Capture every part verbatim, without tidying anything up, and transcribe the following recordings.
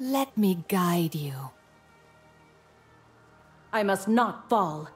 Let me guide you. I must not fall.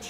Red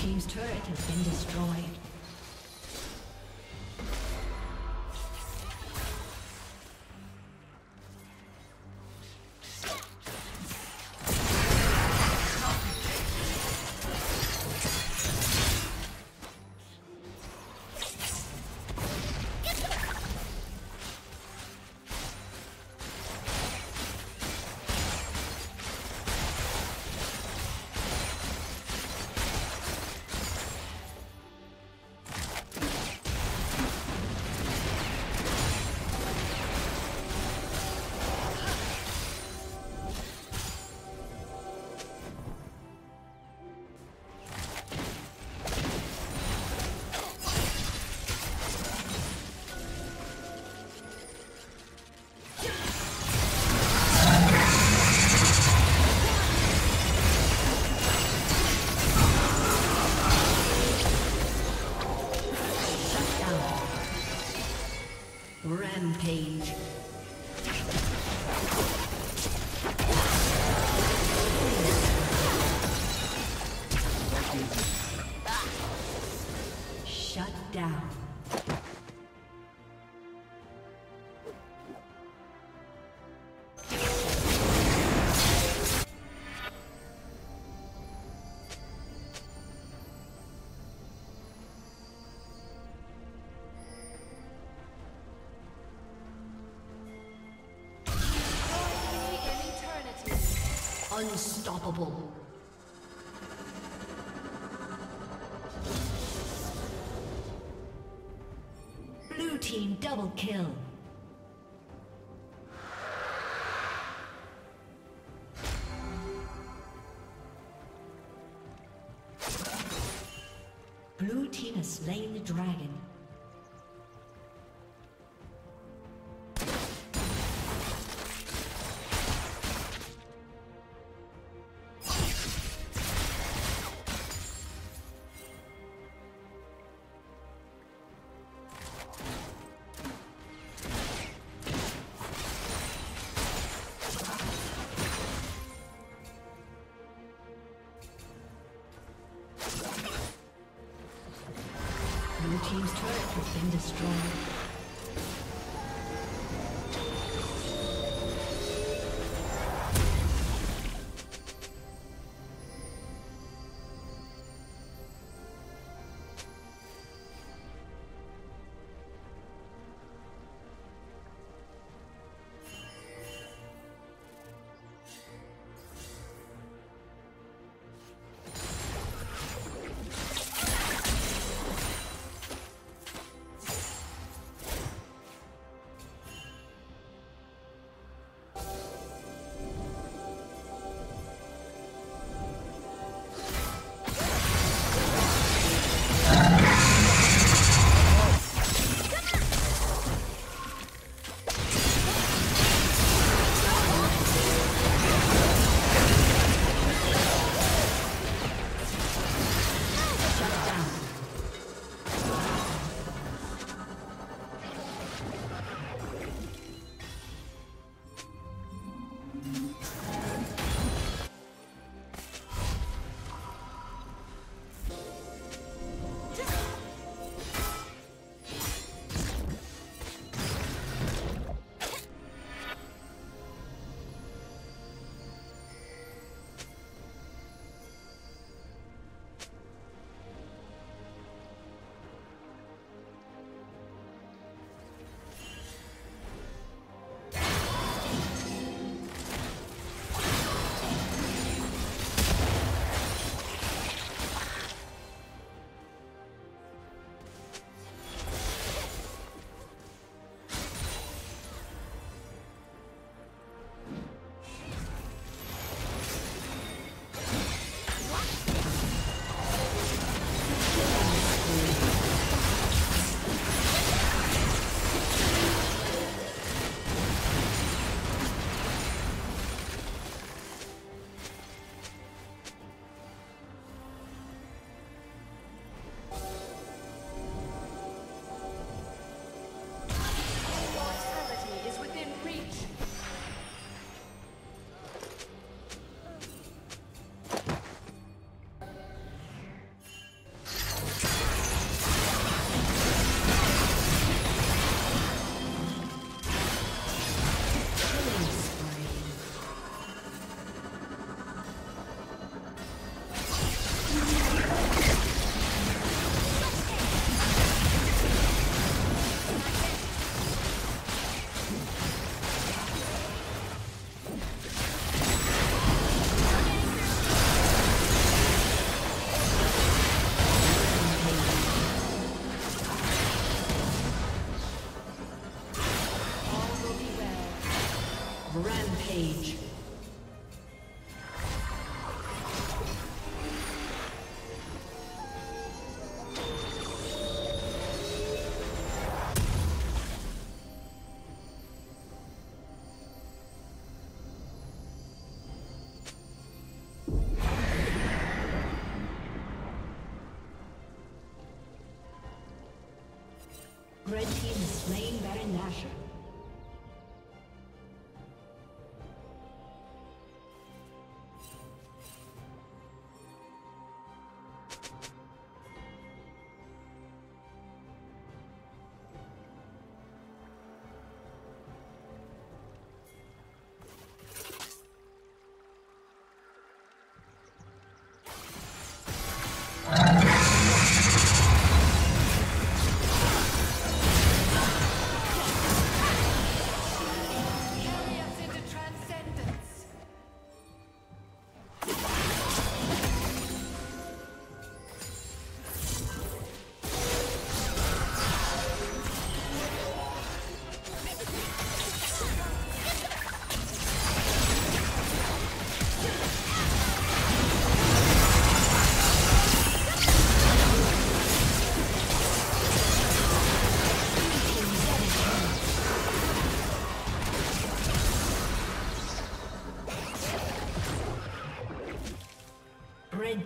Team's turret has been destroyed. Rampage. Shut down. Unstoppable. Blue team double kill. Blue team has slain the dragon. Team's turret has been destroyed. Rampage. Red team is slain Baron Nashor.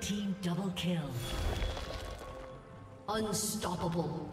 Team double kill. Unstoppable.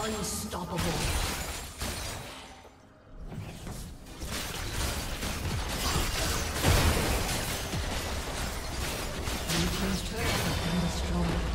Unstoppable. New team's turret has been destroyed.